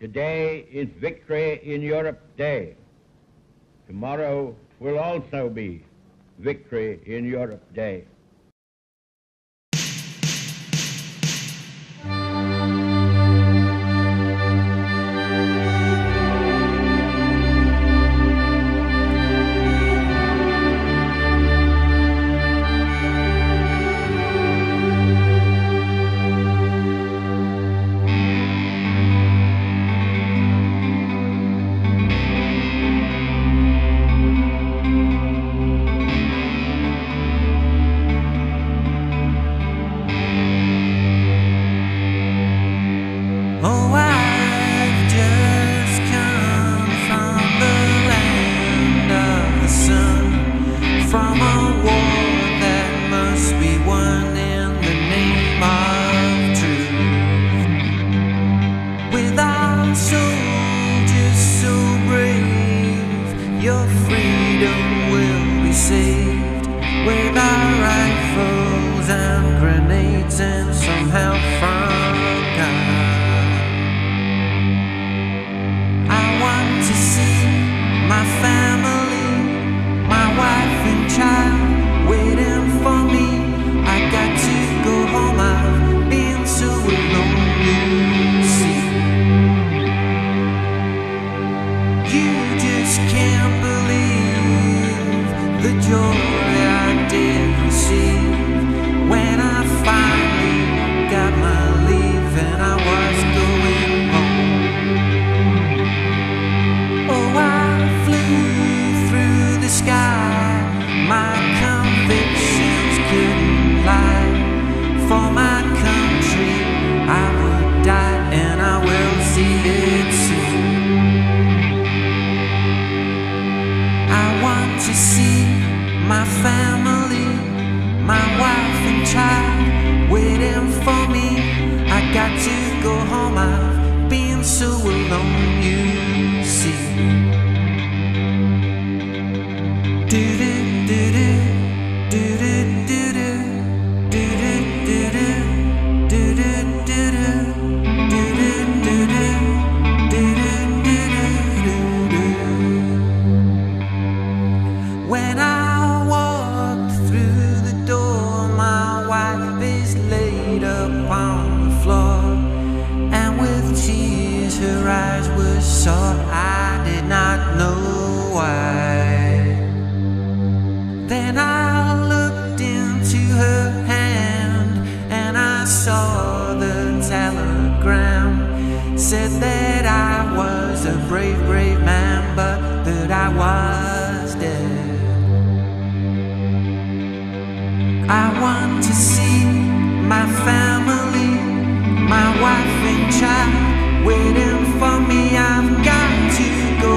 Today is Victory in Europe Day. Tomorrow will also be Victory in Europe Day. Waiting for me, I've got to go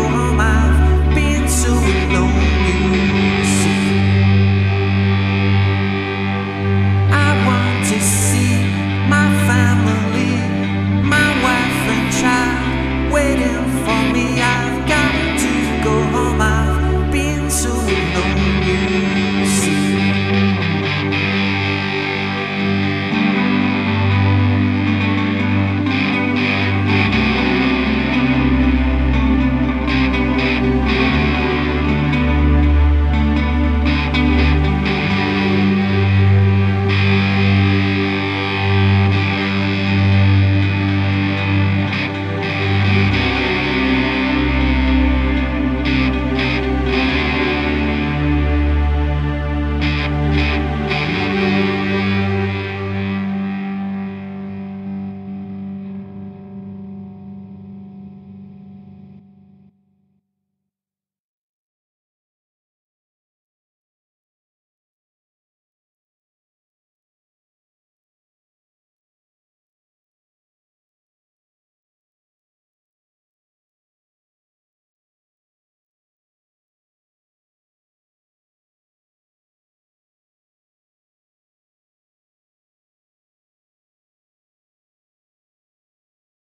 home, I've been so alone.